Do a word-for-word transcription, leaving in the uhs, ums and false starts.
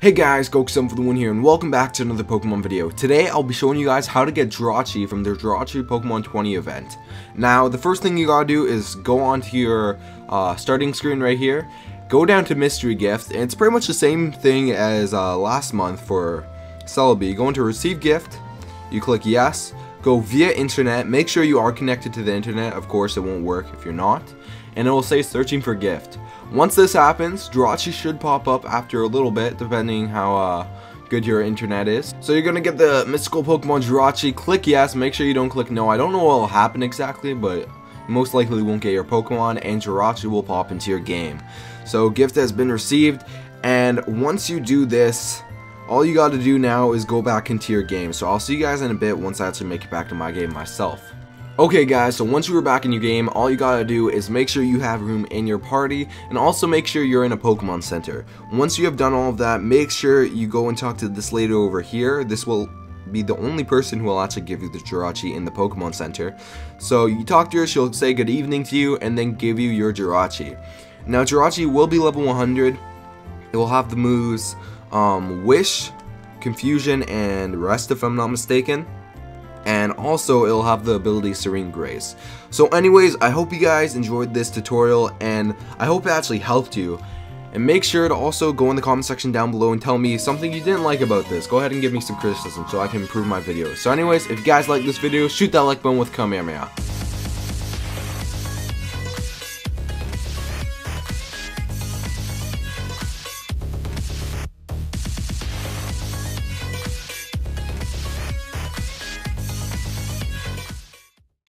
Hey guys, GokuSonFTW here, and welcome back to another Pokemon video. Today, I'll be showing you guys how to get Jirachi from their Jirachi Pokemon twenty event. Now, the first thing you gotta do is go onto your uh, starting screen right here, go down to Mystery Gift, and it's pretty much the same thing as uh, last month for Celebi. Go into Receive Gift, you click Yes, go via Internet, make sure you are connected to the Internet, of course it won't work if you're not, and it will say Searching for Gift. Once this happens, Jirachi should pop up after a little bit, depending how uh, good your internet is. So you're gonna get the mystical Pokemon Jirachi, click yes, make sure you don't click no. I don't know what will happen exactly, but most likely won't get your Pokemon, and Jirachi will pop into your game. So gift has been received, and once you do this, all you gotta do now is go back into your game. So I'll see you guys in a bit once I actually make it back to my game myself. Okay guys, so once you were back in your game, all you gotta do is make sure you have room in your party, and also make sure you're in a Pokemon Center. Once you have done all of that, make sure you go and talk to this lady over here. This will be the only person who will actually give you the Jirachi in the Pokemon Center. So you talk to her, she'll say good evening to you, and then give you your Jirachi. Now Jirachi will be level one hundred, it will have the moves um, Wish, Confusion, and Rest if I'm not mistaken. And also it'll have the ability Serene Grace. So anyways, I hope you guys enjoyed this tutorial, and I hope it actually helped you. And make sure to also go in the comment section down below and tell me something you didn't like about this. Go ahead and give me some criticism so I can improve my videos. So anyways, if you guys like this video, shoot that like button with Kamehameha.